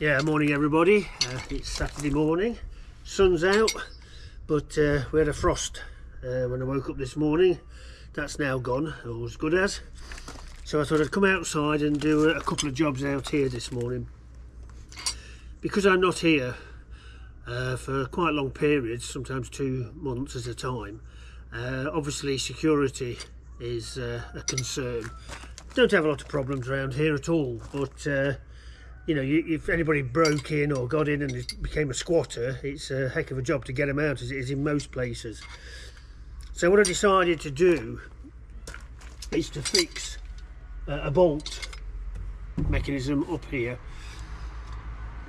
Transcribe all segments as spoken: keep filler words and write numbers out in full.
Yeah, morning everybody. Uh, it's Saturday morning, sun's out, but uh, we had a frost uh, when I woke up this morning. That's now gone, all as good as. So I thought I'd come outside and do a couple of jobs out here this morning. Because I'm not here uh, for quite long periods, sometimes two months at a time, uh, obviously security is uh, a concern. Don't have a lot of problems around here at all, but uh, you know, you, if anybody broke in or got in and became a squatter, it's a heck of a job to get them out, as it is in most places. So what I decided to do is to fix uh, a bolt mechanism up here.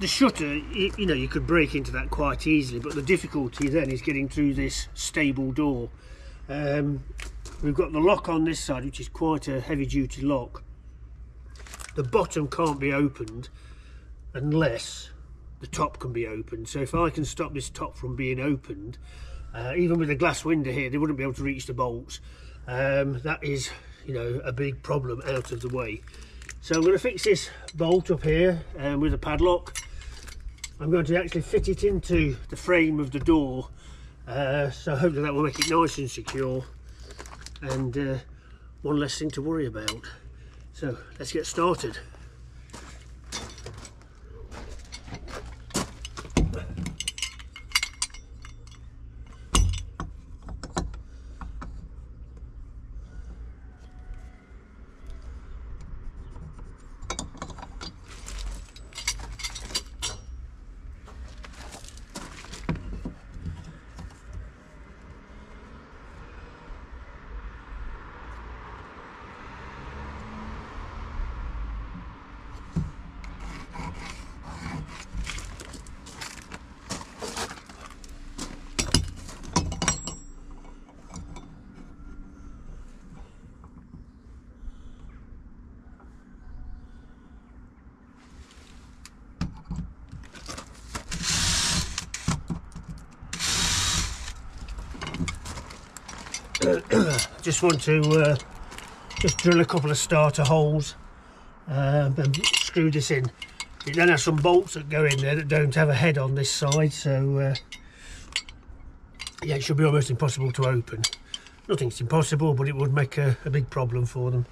The shutter, you, you know, you could break into that quite easily, but the difficulty then is getting through this stable door. Um, we've got the lock on this side, which is quite a heavy-duty lock. The bottom can't be opened unless the top can be opened. So if I can stop this top from being opened, uh, even with a glass window here, they wouldn't be able to reach the bolts. Um, that is, you know, a big problem out of the way. So I'm going to fix this bolt up here um, with a padlock. I'm going to actually fit it into the frame of the door. Uh, so hopefully that will make it nice and secure, and uh, one less thing to worry about. So let's get started. Just want to uh, just drill a couple of starter holes um, and screw this in. It then has some bolts that go in there that don't have a head on this side, so uh, yeah, it should be almost impossible to open. Nothing's impossible, but it would make a, a big problem for them.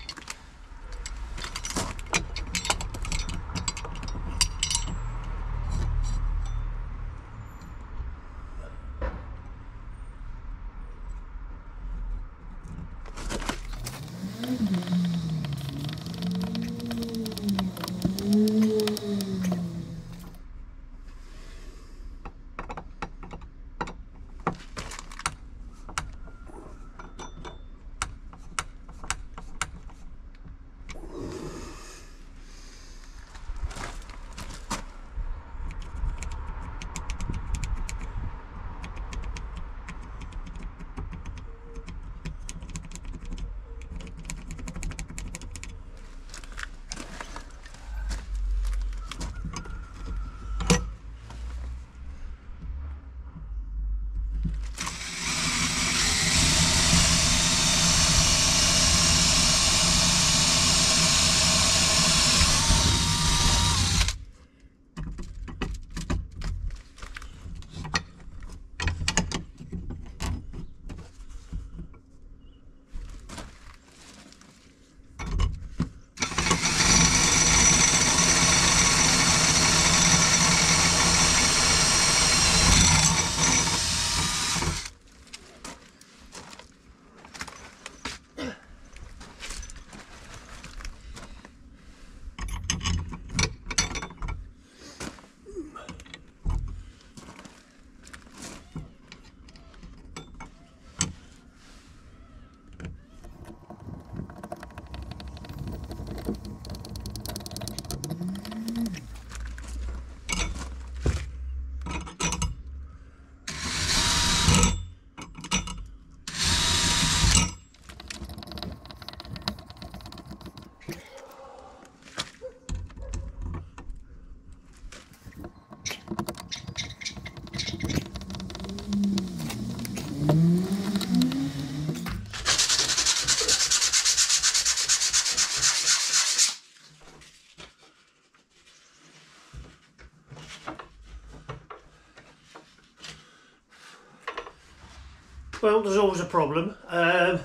Well, there's always a problem. Um,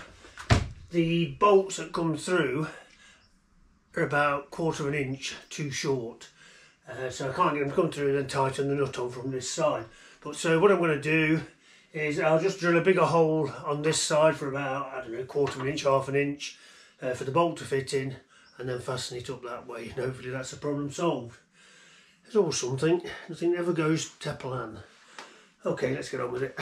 the bolts that come through are about a quarter of an inch too short, uh, so I can't get them to come through and then tighten the nut on from this side. But so what I'm going to do is I'll just drill a bigger hole on this side for about, I don't know, a quarter of an inch, half an inch, uh, for the bolt to fit in, and then fasten it up that way, and hopefully that's a problem solved. There's always something, nothing ever goes to plan. Okay, let's get on with it.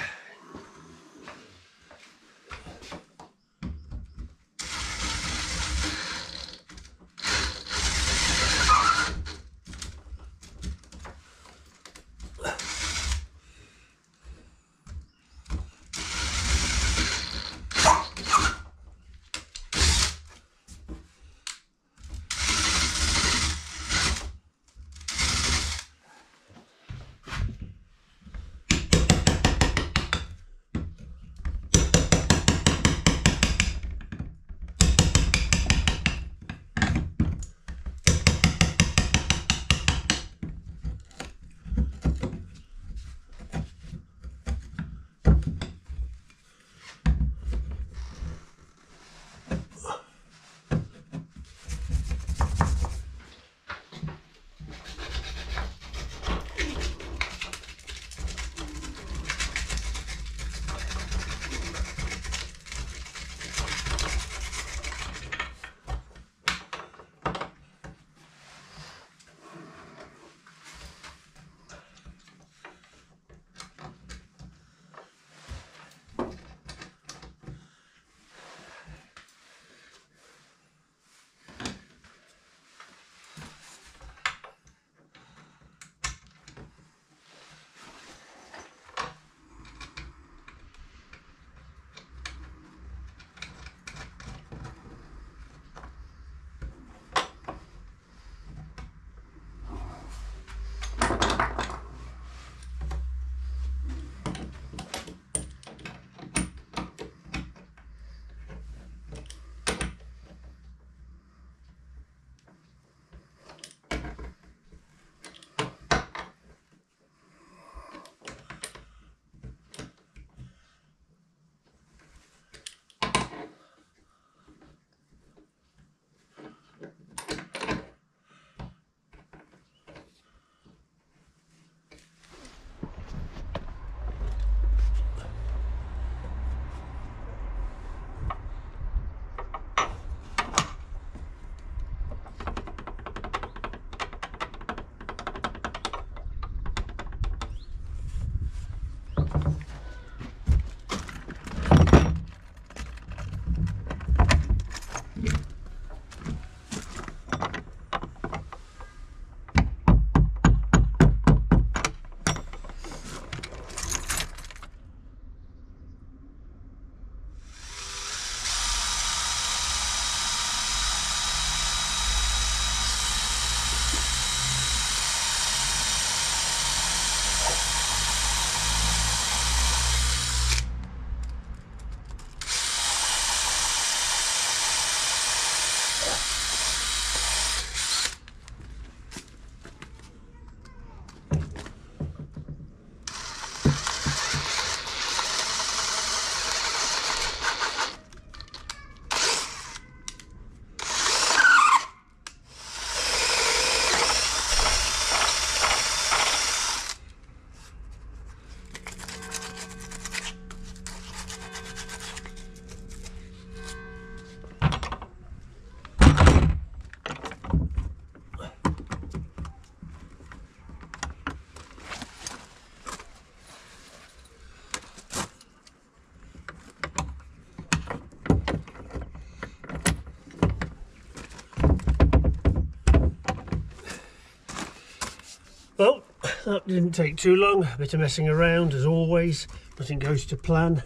Well, that didn't take too long, a bit of messing around as always, nothing goes to plan,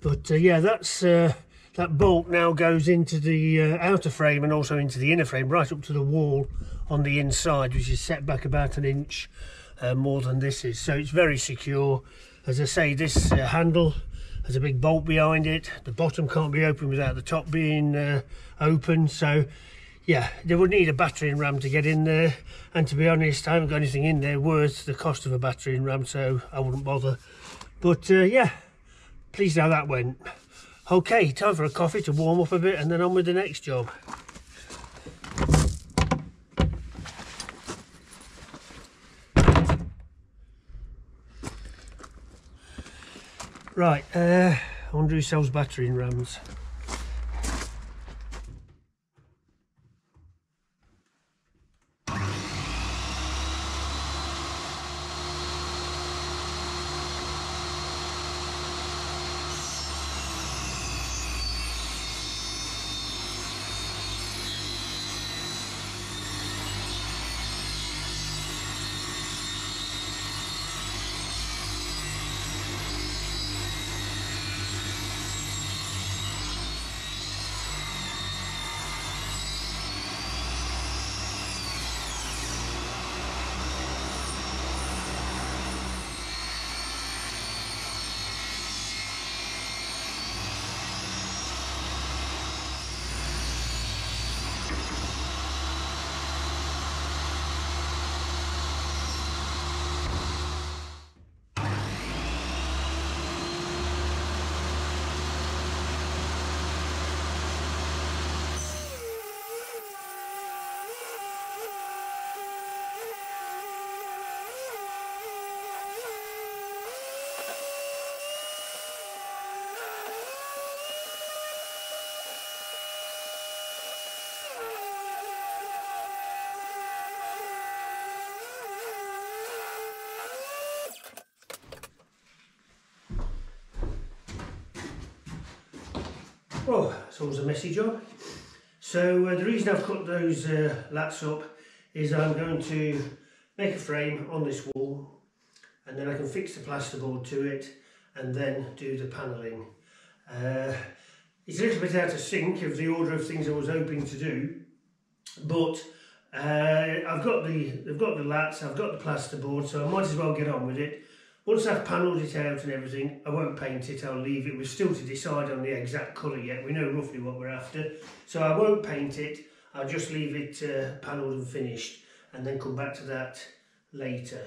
but uh, yeah, that's uh, that bolt now goes into the uh, outer frame and also into the inner frame, right up to the wall on the inside, which is set back about an inch uh, more than this is, so it's very secure. As I say, this uh, handle has a big bolt behind it, the bottom can't be open without the top being uh, open, so yeah, they would need a battery and ram to get in there, and to be honest, I haven't got anything in there worth the cost of a battery and ram, so I wouldn't bother. But uh, yeah, pleased how that went. Okay, time for a coffee to warm up a bit and then on with the next job. Right, uh, Andrew sells battering rams. Oh, it's always a messy job. So uh, the reason I've cut those uh, lats up is I'm going to make a frame on this wall, and then I can fix the plasterboard to it and then do the panelling. Uh, it's a little bit out of sync of the order of things I was hoping to do, but uh, I've got the I've got the lats, I've got the plasterboard, so I might as well get on with it. Once I've panelled it out and everything, I won't paint it, I'll leave it. We're still to decide on the exact colour yet, we know roughly what we're after. So I won't paint it, I'll just leave it uh, panelled and finished, and then come back to that later.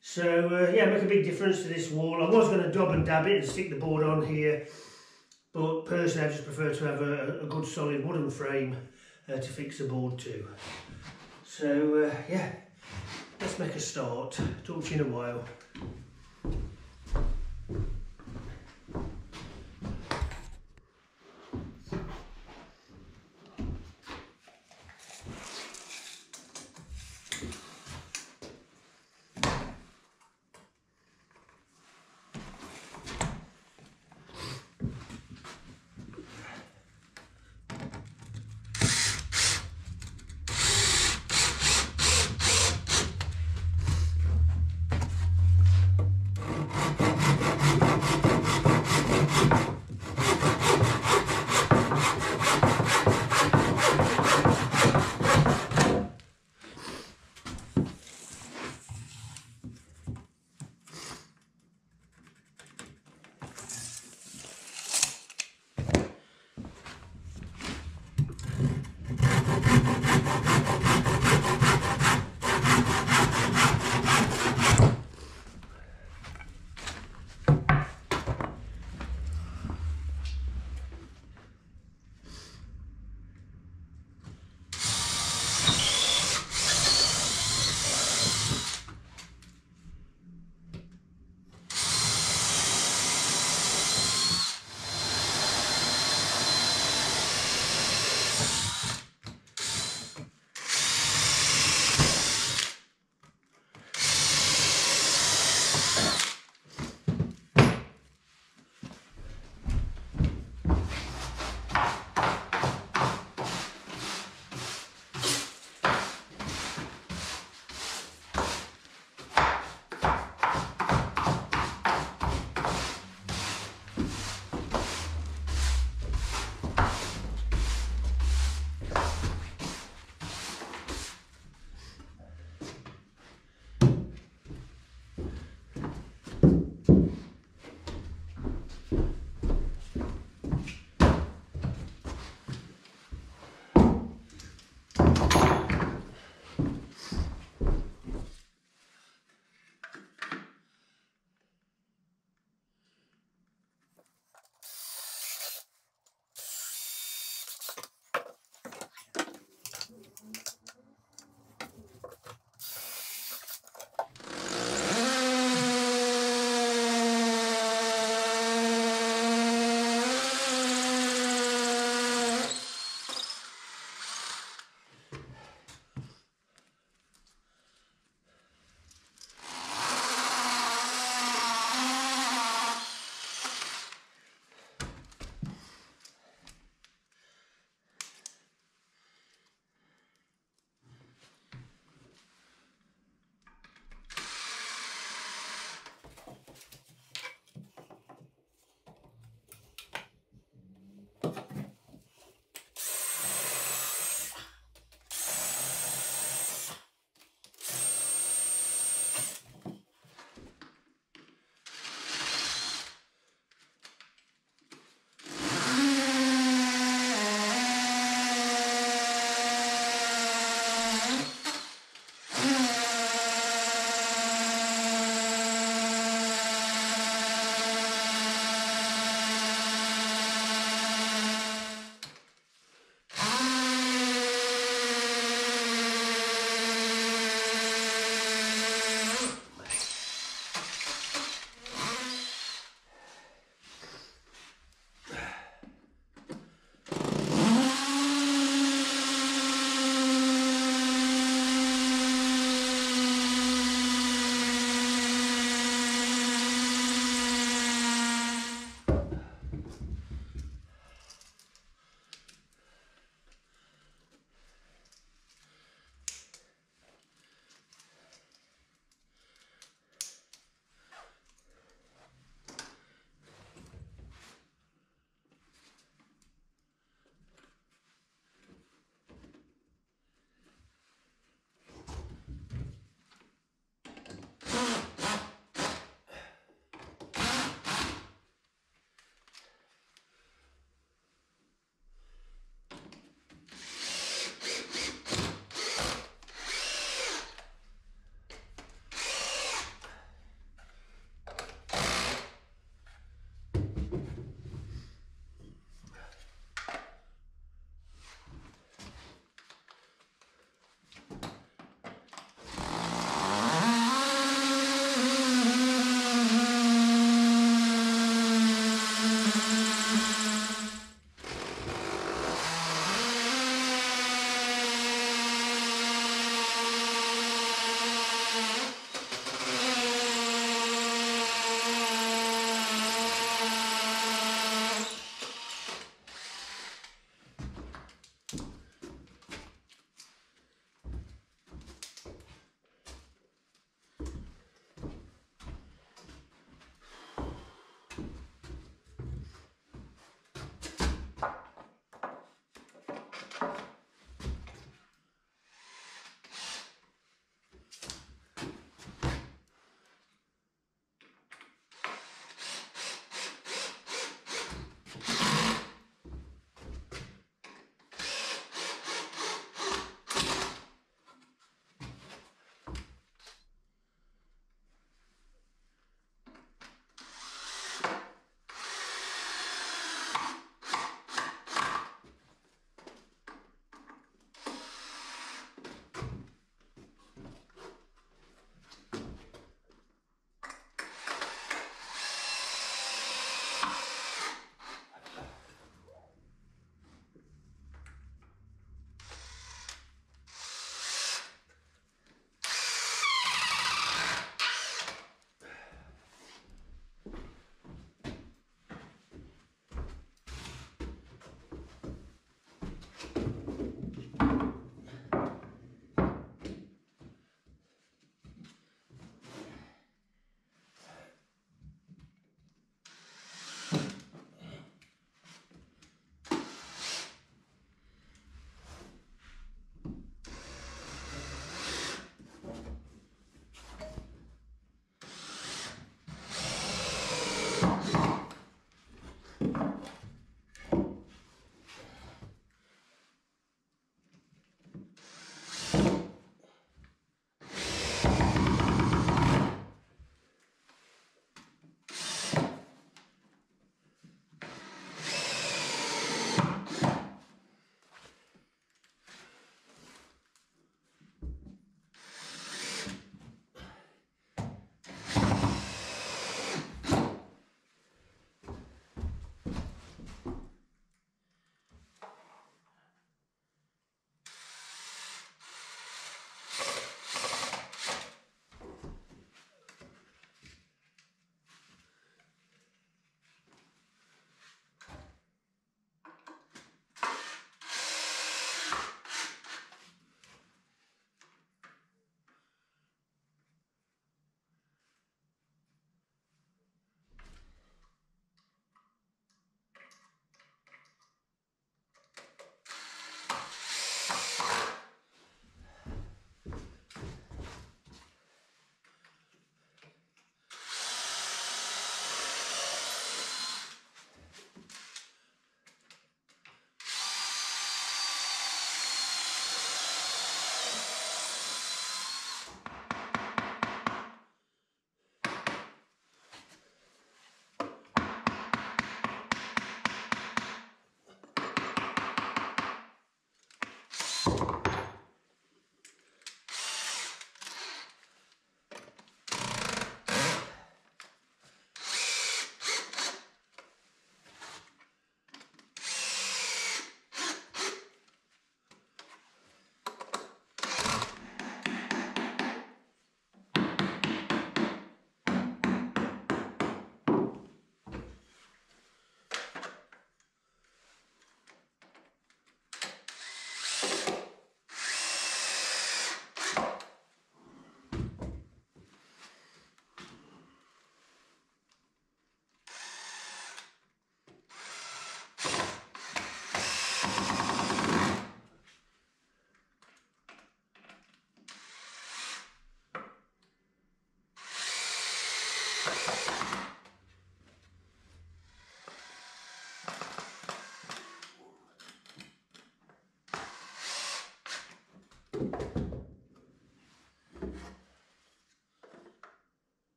So uh, yeah, make a big difference to this wall. I was going to dob and dab it and stick the board on here, but personally I just prefer to have a, a good solid wooden frame uh, to fix the board to. So uh, yeah, let's make a start. Talk to you in a while.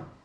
You